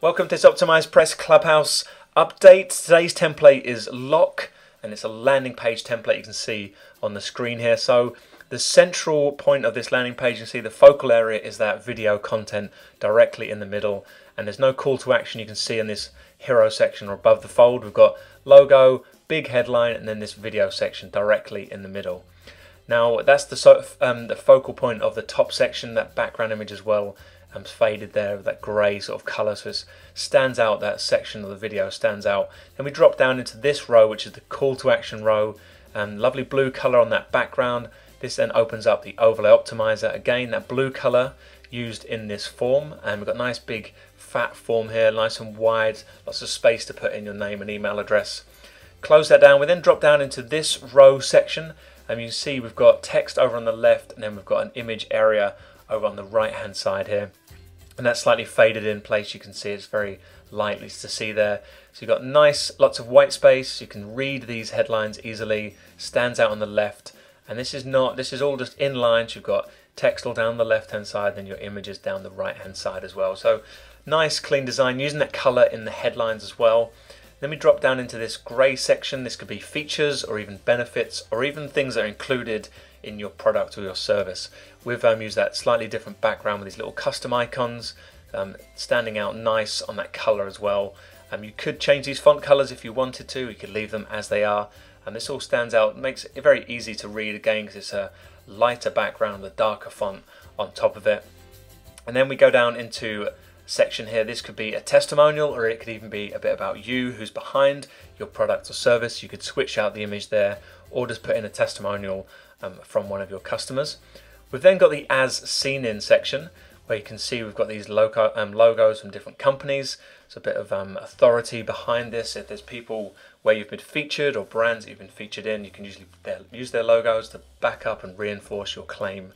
Welcome to this OptimizePress Clubhouse update. Today's template is Lock, and it's a landing page template you can see on the screen here. So the central point of this landing page, you see the focal area is that video content directly in the middle, and there's no call to action you can see in this hero section or above the fold. We've got logo, big headline, and then this video section directly in the middle. Now that's the focal point of the top section, that background image as well. Faded there with that grey sort of colour, so it stands out, that section of the video stands out. Then we drop down into this row, which is the call to action row, and lovely blue colour on that background. This then opens up the overlay optimizer, again that blue colour used in this form, and we've got nice big fat form here, nice and wide, lots of space to put in your name and email address. Close that down. We then drop down into this row section, and you can see we've got text over on the left, and then we've got an image area over on the right hand side here, and that's slightly faded in place. You can see it's very lightly to see there, so you've got nice lots of white space. You can read these headlines easily, stands out on the left, and this is all just in line. So you've got text all down the left hand side, then your images down the right hand side as well. So nice clean design using that color in the headlines as well. Then we drop down into this grey section. This could be features or even benefits or even things that are included in your product or your service. We've used that slightly different background with these little custom icons standing out nice on that colour as well. You could change these font colours if you wanted to. You could leave them as they are. And this all stands out, makes it very easy to read again because it's a lighter background with a darker font on top of it. And then we go down into section here. This could be a testimonial, or it could even be a bit about you, who's behind your product or service. You could switch out the image there or just put in a testimonial from one of your customers. We've then got the as seen in section, where you can see we've got these logos from different companies. It's a bit of authority behind this. If there's people where you've been featured or brands that you've been featured in, you can usually use their logos to back up and reinforce your claim.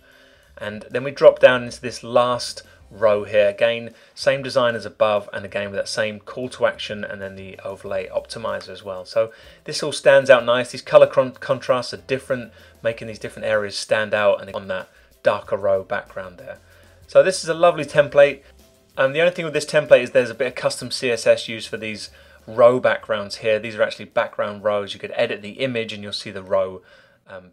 And then we drop down into this last row here, again same design as above, and again with that same call to action and then the overlay optimizer as well. So this all stands out nice. These color contrasts are different, making these different areas stand out, and on that darker row background there. So this is a lovely template, and the only thing with this template is there's a bit of custom CSS used for these row backgrounds here. These are actually background rows. You could edit the image and you'll see the row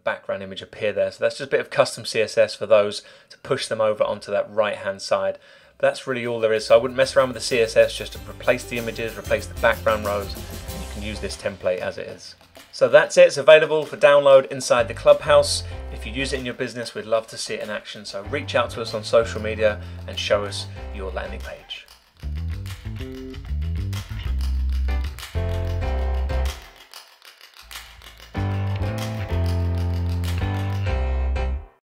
background image appear there. So that's just a bit of custom CSS for those to push them over onto that right hand side. But that's really all there is. So I wouldn't mess around with the CSS, just to replace the images, replace the background rows, and you can use this template as it is. So that's it. It's available for download inside the Clubhouse. If you use it in your business, we'd love to see it in action. So reach out to us on social media and show us your landing page.